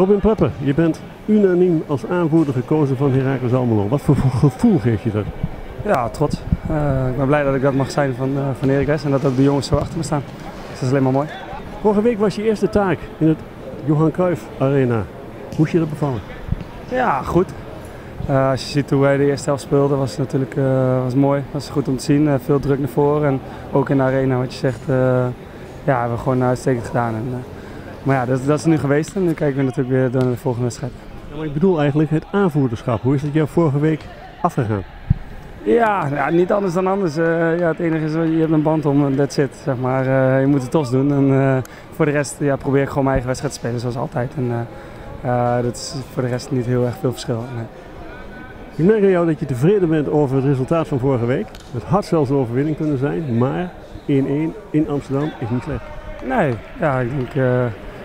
Robin Pröpper, je bent unaniem als aanvoerder gekozen van Heracles Almelo. Wat voor gevoel geeft je dat? Ja, trots. Ik ben blij dat ik dat mag zijn van Erik Les en dat ook de jongens zo achter me staan. Dus dat is alleen maar mooi. Vorige week was je eerste taak in het Johan Cruijff Arena. Hoe is je dat bevallen? Ja, goed. Als je ziet hoe wij de eerste helft speelden, was het natuurlijk mooi. Was goed om te zien. Veel druk naar voren en ook in de arena, wat je zegt, ja, hebben we gewoon uitstekend gedaan. En, maar ja, dat is nu geweest en nu kijken we natuurlijk weer door naar de volgende wedstrijd. Ja, maar ik bedoel eigenlijk het aanvoerderschap. Hoe is dat jou vorige week afgegaan? Ja, nou, niet anders dan anders. Ja, het enige is, je hebt een band om en that's it. Zeg maar. Je moet het tos doen en voor de rest ja, probeer ik gewoon mijn eigen wedstrijd te spelen zoals altijd. En dat is voor de rest niet heel erg veel verschil. Nee. Ik merk aan jou dat je tevreden bent over het resultaat van vorige week. Het had zelfs een overwinning kunnen zijn, maar 1-1 in Amsterdam is niet slecht. Nee, ja, ik denk,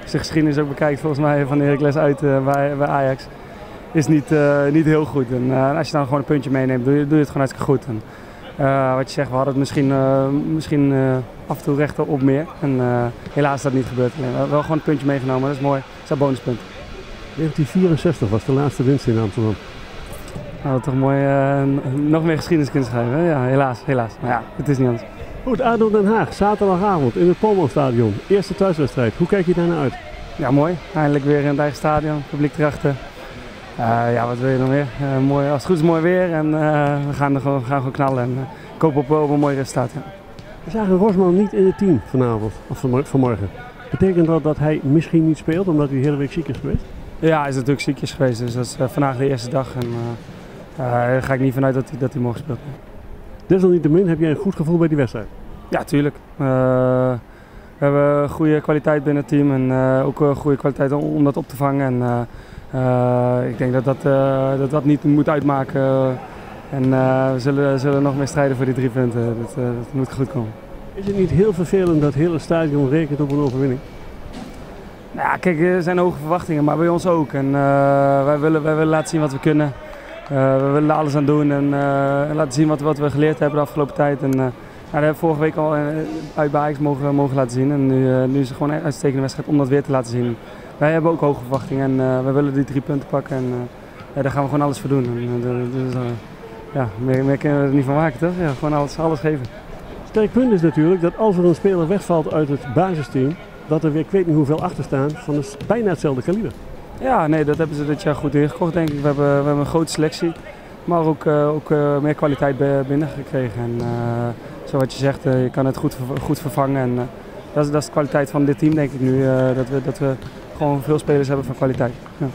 als de geschiedenis ook bekijkt volgens mij van Erik Les uit bij Ajax, is niet heel goed. En als je dan gewoon een puntje meeneemt, doe je het gewoon hartstikke goed. En, wat je zegt, we hadden het misschien af en toe recht op meer. En helaas is dat niet gebeurd. Nee, we hebben wel gewoon een puntje meegenomen, dat is mooi. Dat is een bonuspunt. 1964 was de laatste winst in Amsterdam. Nou, toch mooi nog meer geschiedenis kunnen schrijven. Hè? Ja, helaas. Maar ja, het is niet anders. Goed, Adolf Den Haag, zaterdagavond in het Palmo stadion. Eerste thuiswedstrijd. Hoe kijk je daarnaar uit? Ja, mooi. Eindelijk weer in het eigen stadion. Publiek erachter. Ja, wat wil je nog meer? Mooi, als het goed is, mooi weer. En we gaan gewoon knallen. En ik hoop op een mooi resultaat. Ja. We zagen Rosman niet in het team vanavond, of vanmorgen. Betekent dat dat hij misschien niet speelt, omdat hij de hele week ziek is geweest? Ja, hij is natuurlijk ziekjes geweest. Dus dat is vandaag de eerste dag. En, daar ga ik niet vanuit dat hij morgen speelt. Desalniettemin heb jij een goed gevoel bij die wedstrijd? Ja, tuurlijk. We hebben goede kwaliteit binnen het team en ook goede kwaliteit om dat op te vangen. En, ik denk dat niet moet uitmaken. En we zullen nog meer strijden voor die 3 punten. Dat moet goed komen. Is het niet heel vervelend dat het hele stadion rekent op een overwinning? Nou, kijk, er zijn hoge verwachtingen, maar bij ons ook. En, wij willen laten zien wat we kunnen. We willen alles aan doen en laten zien wat we geleerd hebben de afgelopen tijd. En, dat hebben we vorige week al uit bij Ajax mogen laten zien. En nu is het gewoon een uitstekende wedstrijd om dat weer te laten zien. Wij hebben ook hoge verwachtingen en we willen die 3 punten pakken. En ja, daar gaan we gewoon alles voor doen. En, ja, meer kunnen we er niet van maken, toch? Ja, gewoon alles geven. Sterk punt is natuurlijk dat als er een speler wegvalt uit het basisteam, dat er weer ik weet niet hoeveel achter staan van bijna hetzelfde kaliber. Ja, nee, dat hebben ze dit jaar goed ingekocht, denk ik. We hebben een grote selectie, maar ook meer kwaliteit binnengekregen. En zoals je zegt, je kan het goed vervangen. En dat is de kwaliteit van dit team, denk ik nu. Dat we gewoon veel spelers hebben van kwaliteit. Ja.